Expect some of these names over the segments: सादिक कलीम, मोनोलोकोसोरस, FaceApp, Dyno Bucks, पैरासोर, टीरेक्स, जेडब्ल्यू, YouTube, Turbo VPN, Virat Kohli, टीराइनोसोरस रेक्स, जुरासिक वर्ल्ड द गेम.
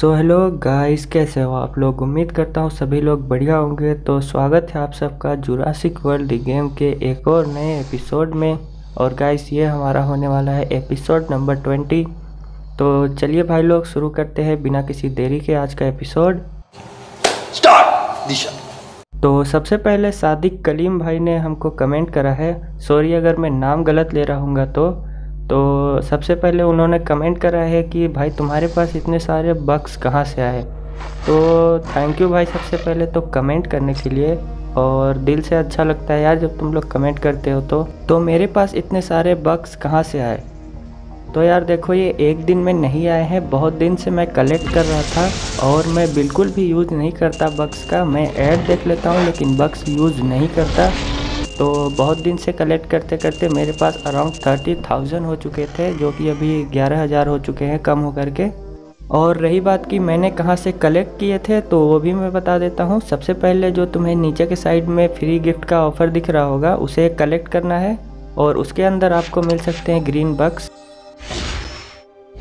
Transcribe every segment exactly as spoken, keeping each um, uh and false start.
So hello guys, कैसे हो आप लोग। उम्मीद करता हूँ सभी लोग बढ़िया होंगे। तो स्वागत है आप सबका जुरासिक वर्ल्ड द गेम के एक और नए एपिसोड में। और गाइस ये हमारा होने वाला है एपिसोड नंबर ट्वेंटी। तो चलिए भाई लोग शुरू करते हैं बिना किसी देरी के आज का एपिसोड। स्टार्ट दिशा। तो सबसे पहले सादिक कलीम भाई ने हमको कमेंट करा है, सॉरी अगर मैं नाम गलत ले रहा हूँ तो तो सबसे पहले उन्होंने कमेंट करा है कि भाई तुम्हारे पास इतने सारे बक्स कहाँ से आए। तो थैंक यू भाई सबसे पहले तो कमेंट करने के लिए, और दिल से अच्छा लगता है यार जब तुम लोग कमेंट करते हो। तो तो मेरे पास इतने सारे बक्स कहाँ से आए। तो यार देखो ये एक दिन में नहीं आए हैं, बहुत दिन से मैं कलेक्ट कर रहा था और मैं बिल्कुल भी यूज़ नहीं करता बक्स का। मैं ऐड देख लेता हूँ लेकिन बक्स यूज़ नहीं करता। तो बहुत दिन से कलेक्ट करते करते मेरे पास अराउंड थर्टी थाउजेंड हो चुके थे, जो कि अभी ग्यारह हज़ार हो चुके हैं कम हो करके। और रही बात कि मैंने कहाँ से कलेक्ट किए थे तो वो भी मैं बता देता हूँ। सबसे पहले जो तुम्हें नीचे के साइड में फ्री गिफ्ट का ऑफ़र दिख रहा होगा उसे कलेक्ट करना है, और उसके अंदर आपको मिल सकते हैं ग्रीन बक्स।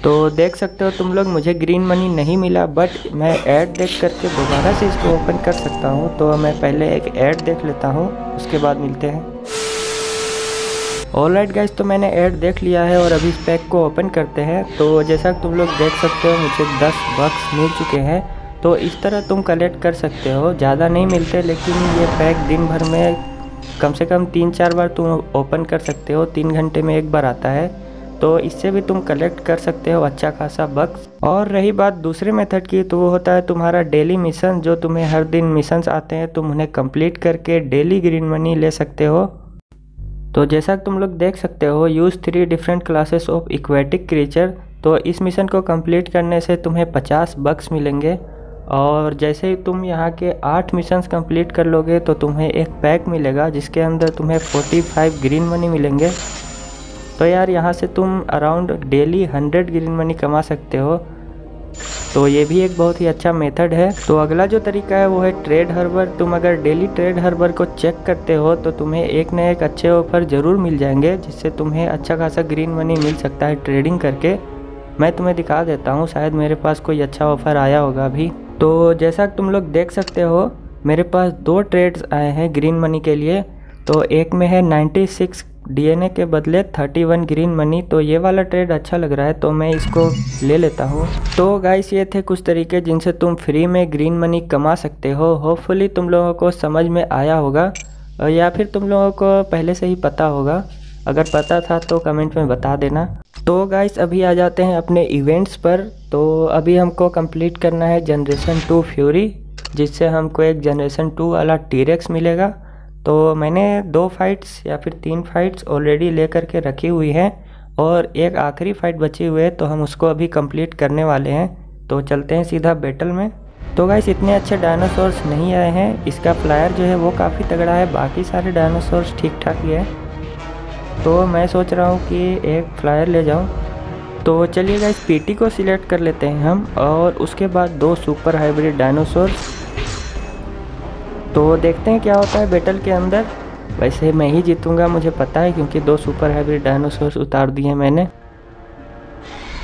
तो देख सकते हो तुम लोग मुझे ग्रीन मनी नहीं मिला, बट मैं ऐड देख करके दोबारा से इसको ओपन कर सकता हूँ। तो मैं पहले एक ऐड देख लेता हूँ, उसके बाद मिलते हैं। ऑलराइट गाइस, तो मैंने ऐड देख लिया है और अभी इस पैक को ओपन करते हैं। तो जैसा तुम लोग देख सकते हो मुझे दस बक्स मिल चुके हैं। तो इस तरह तुम कलेक्ट कर सकते हो, ज़्यादा नहीं मिलते लेकिन ये पैक दिन भर में कम से कम तीन चार बार तुम ओपन कर सकते हो। तीन घंटे में एक बार आता है, तो इससे भी तुम कलेक्ट कर सकते हो अच्छा खासा बक्स। और रही बात दूसरे मेथड की, तो वो होता है तुम्हारा डेली मिशन। जो तुम्हें हर दिन मिशंस आते हैं तुम उन्हें कंप्लीट करके डेली ग्रीन मनी ले सकते हो। तो जैसा तुम लोग देख सकते हो use three different classes of aquatic creature. तो इस मिशन को कंप्लीट करने से तुम्हें पचास बक्स मिलेंगे, और जैसे ही तुम यहाँ के आठ मिशंस कंप्लीट कर लोगे तो तुम्हें एक पैक मिलेगा जिसके अंदर तुम्हें फोर्टी फाइव ग्रीन मनी मिलेंगे। तो यार यहाँ से तुम around daily hundred green money कमा सकते हो। तो ये भी एक बहुत ही अच्छा मेथड है। तो अगला जो तरीका है वो है ट्रेड हर्बर। तुम अगर डेली ट्रेड हर्बर को चेक करते हो तो तुम्हें एक न एक अच्छे ऑफर ज़रूर मिल जाएंगे जिससे तुम्हें अच्छा खासा ग्रीन मनी मिल सकता है ट्रेडिंग करके। मैं तुम्हें दिखा देता हूँ, शायद मेरे पास कोई अच्छा ऑफ़र आया होगा अभी। तो जैसा तुम लोग देख सकते हो मेरे पास दो ट्रेड्स आए हैं ग्रीन मनी के लिए। तो एक में है नाइन्टी सिक्स डीएनए के बदले इकतीस ग्रीन मनी। तो ये वाला ट्रेड अच्छा लग रहा है तो मैं इसको ले लेता हूँ। तो गाइस ये थे कुछ तरीके जिनसे तुम फ्री में ग्रीन मनी कमा सकते हो। होपफुली तुम लोगों को समझ में आया होगा, या फिर तुम लोगों को पहले से ही पता होगा। अगर पता था तो कमेंट में बता देना। तो गाइस अभी आ जाते हैं अपने इवेंट्स पर। तो अभी हमको कंप्लीट करना है जनरेशन टू फ्यूरी, जिससे हमको एक जनरेशन टू वाला टीरेक्स मिलेगा। तो मैंने दो फाइट्स या फिर तीन फाइट्स ऑलरेडी ले करके रखी हुई है, और एक आखिरी फाइट बची हुई है तो हम उसको अभी कंप्लीट करने वाले हैं। तो चलते हैं सीधा बैटल में। तो गाइस इतने अच्छे डायनासोर्स नहीं आए हैं, इसका फ्लायर जो है वो काफ़ी तगड़ा है, बाकी सारे डायनासोर्स ठीक ठाक ही है। तो मैं सोच रहा हूँ कि एक फ्लायर ले जाऊँ। तो चलिए गाइस पीटी को सिलेक्ट कर लेते हैं हम, और उसके बाद दो सुपर हाइब्रिड डायनासोर्स। तो देखते हैं क्या होता है बैटल के अंदर। वैसे मैं ही जीतूंगा मुझे पता है, क्योंकि दो सुपर हाइब्रिड डायनासोर्स उतार दिए मैंने।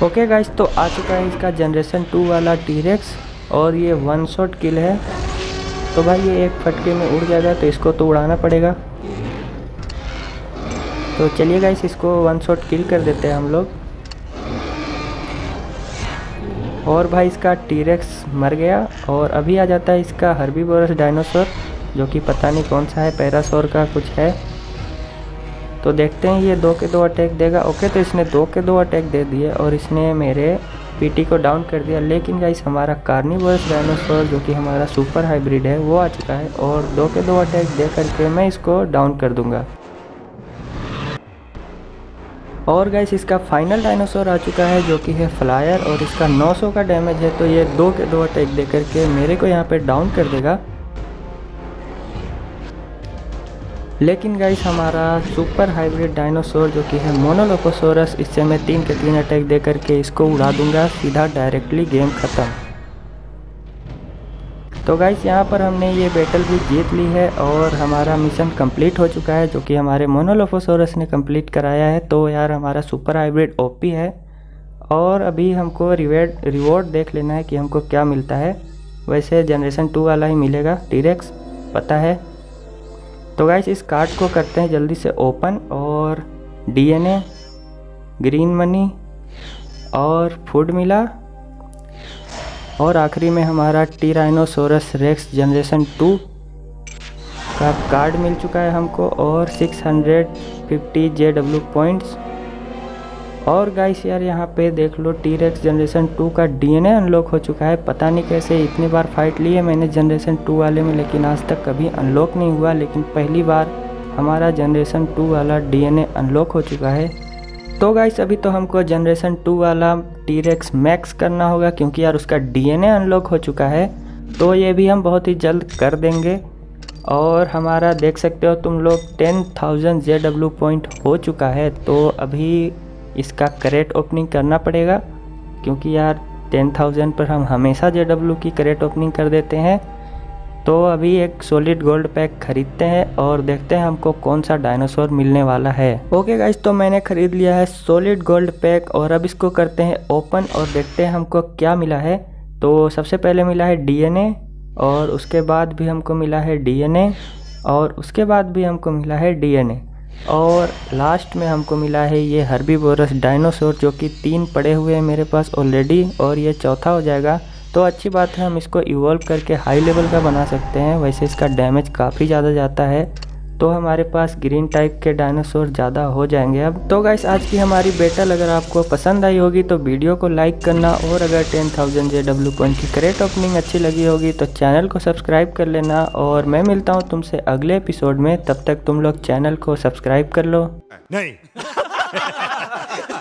ओके गाइस, तो आ चुका है इसका जनरेशन टू वाला टीरेक्स, और ये वन शॉट किल है। तो भाई ये एक फटके में उड़ जाएगा तो इसको तो उड़ाना पड़ेगा। तो चलिए गाइस इसको वन शॉट किल कर देते हैं हम लोग। और भाई इसका टीरेक्स मर गया। और अभी आ जाता है इसका हर्बीवोरस डायनासोर, जो कि पता नहीं कौन सा है, पैरासोर का कुछ है। तो देखते हैं ये दो के दो अटैक देगा। ओके तो इसने दो के दो अटैक दे दिए और इसने मेरे पीटी को डाउन कर दिया। लेकिन गाइस हमारा कार्निवोरस डायनासोर जो कि हमारा सुपर हाइब्रिड है वो आ चुका है, और दो के दो अटैक दे करके मैं इसको डाउन कर दूंगा। और गाइस इसका फाइनल डायनासोर आ चुका है जो कि है फ्लायर, और इसका नौ सौ का डैमेज है। तो ये दो के दो अटैक दे करके मेरे को यहाँ पे डाउन कर देगा। लेकिन गाइस हमारा सुपर हाइब्रिड डायनासोर जो कि है मोनोलोकोसोरस, इससे मैं तीन के तीन अटैक दे करके इसको उड़ा दूंगा सीधा, डायरेक्टली गेम ख़त्म। तो गाइस यहाँ पर हमने ये बैटल भी जीत ली है और हमारा मिशन कंप्लीट हो चुका है, जो कि हमारे मोनोलोकोसोरस ने कंप्लीट कराया है। तो यार हमारा सुपर हाइब्रिड ओपी है, और अभी हमको रिवॉर्ड रिवॉर्ड देख लेना है कि हमको क्या मिलता है। वैसे जनरेशन टू वाला ही मिलेगा टीरेक्स, पता है। तो गाइस इस कार्ड को करते हैं जल्दी से ओपन, और डीएनए, ग्रीन मनी और फूड मिला, और आखिरी में हमारा टीराइनोसोरस रेक्स जनरेशन टू का कार्ड मिल चुका है हमको, और six hundred fifty जेडब्ल्यू points. और गाइस यार यहाँ पे देख लो टीरेक्स जनरेशन टू का डीएनए अनलॉक हो चुका है। पता नहीं कैसे, इतनी बार फाइट ली है मैंने जनरेशन टू वाले में लेकिन आज तक कभी अनलॉक नहीं हुआ, लेकिन पहली बार हमारा जनरेशन टू वाला डीएनए अनलॉक हो चुका है। तो गाइस अभी तो हमको जनरेशन टू वाला टीरेक्स मैक्स करना होगा, क्योंकि यार उसका डीएनए अनलॉक हो चुका है। तो ये भी हम बहुत ही जल्द कर देंगे। और हमारा देख सकते हो तुम लोग टेन थाउजेंड जेडब्ल्यू पॉइंट हो चुका है। तो अभी इसका करेट ओपनिंग करना पड़ेगा, क्योंकि यार टेन थाउजेंड पर हम हमेशा जेडब्ल्यू की करेट ओपनिंग कर देते हैं। तो अभी एक सॉलिड गोल्ड पैक खरीदते हैं और देखते हैं हमको कौन सा डायनासोर मिलने वाला है। ओके गाइस, तो मैंने ख़रीद लिया है सॉलिड गोल्ड पैक, और अब इसको करते हैं ओपन और देखते हैं हमको क्या मिला है। तो सबसे पहले मिला है डीएनए, और उसके बाद भी हमको मिला है डीएनए, और उसके बाद भी हमको मिला है डीएनए, और लास्ट में हमको मिला है ये हर्बीवोरस डायनासोर, जो कि तीन पड़े हुए हैं मेरे पास ऑलरेडी, और ये चौथा हो जाएगा। तो अच्छी बात है, हम इसको इवॉल्व करके हाई लेवल का बना सकते हैं। वैसे इसका डैमेज काफ़ी ज़्यादा जाता है, तो हमारे पास ग्रीन टाइप के डायनासोर ज़्यादा हो जाएंगे अब। तो गाइस आज की हमारी बैटल अगर आपको पसंद आई होगी तो वीडियो को लाइक करना, और अगर टेन थाउजेंड जेडब्ल्यू पॉइंट की करेक्ट ओपनिंग अच्छी लगी होगी तो चैनल को सब्सक्राइब कर लेना। और मैं मिलता हूँ तुमसे अगले एपिसोड में, तब तक तुम लोग चैनल को सब्सक्राइब कर लो। नहीं